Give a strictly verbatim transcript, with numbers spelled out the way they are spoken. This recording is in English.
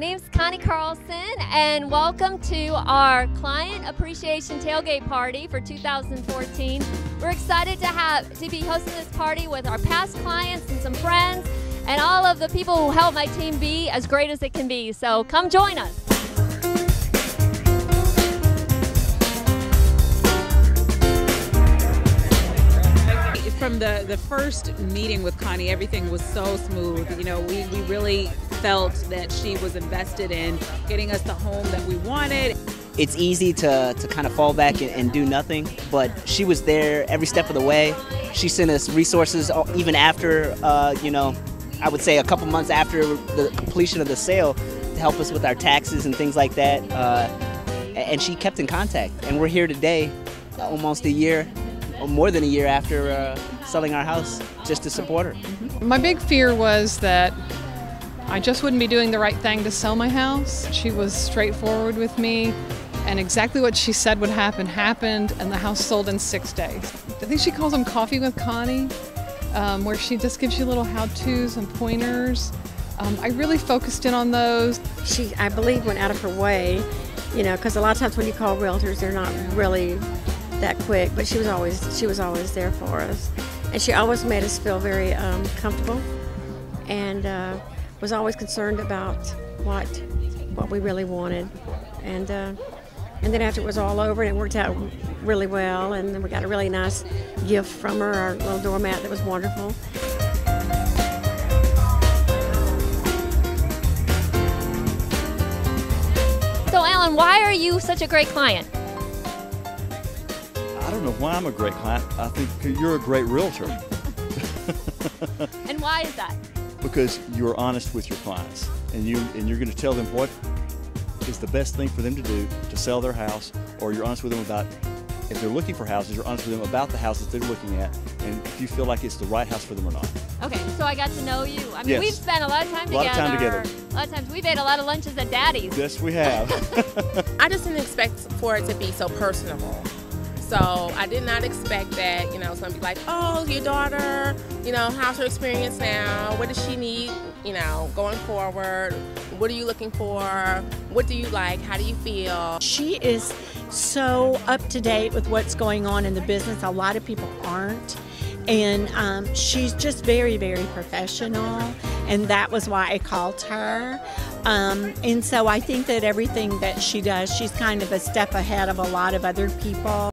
name is Connie Carlson, and welcome to our Client Appreciation Tailgate Party for two thousand fourteen. We're excited to have to be hosting this party with our past clients and some friends, and all of the people who help my team be as great as it can be. So come join us. From the, the first meeting with Connie, everything was so smooth. You know, we, we really felt that she was invested in getting us the home that we wanted. It's easy to, to kind of fall back and, and do nothing, but she was there every step of the way. She sent us resources even after, uh, you know, I would say a couple months after the completion of the sale to help us with our taxes and things like that. Uh, and she kept in contact. And we're here today, almost a year. More than a year after uh, selling our house, just to support her. My big fear was that I just wouldn't be doing the right thing to sell my house. She was straightforward with me, and exactly what she said would happen happened, and the house sold in six days. I think she calls them Coffee with Connie, um, where she just gives you little how-tos and pointers. Um, I really focused in on those. She, I believe, went out of her way, you know, because a lot of times when you call realtors, they're not really that quick, but she was always she was always there for us, and she always made us feel very um, comfortable, and uh, was always concerned about what what we really wanted, and uh, and then after it was all over and it worked out really well, and then we got a really nice gift from her, our little doormat that was wonderful. So Alan, why are you such a great client? I don't know why I'm a great client. I think you're a great realtor. And why is that? Because you're honest with your clients, and you and you're going to tell them what is the best thing for them to do to sell their house, or you're honest with them about if they're looking for houses. You're honest with them about the houses they're looking at, and if you feel like it's the right house for them or not. Okay, so I got to know you. I mean, yes. We've spent a lot of time together. A lot of time together. A lot of times we've ate a lot of lunches at Daddy's. Yes, we have. I just didn't expect for it to be so personable. So I did not expect that, you know, it's going to be like, oh, your daughter, you know, how's her experience now? What does she need, you know, going forward? What are you looking for? What do you like? How do you feel? She is so up to date with what's going on in the business. A lot of people aren't. And um, she's just very, very professional. And that was why I called her. Um, and so I think that everything that she does, she's kind of a step ahead of a lot of other people.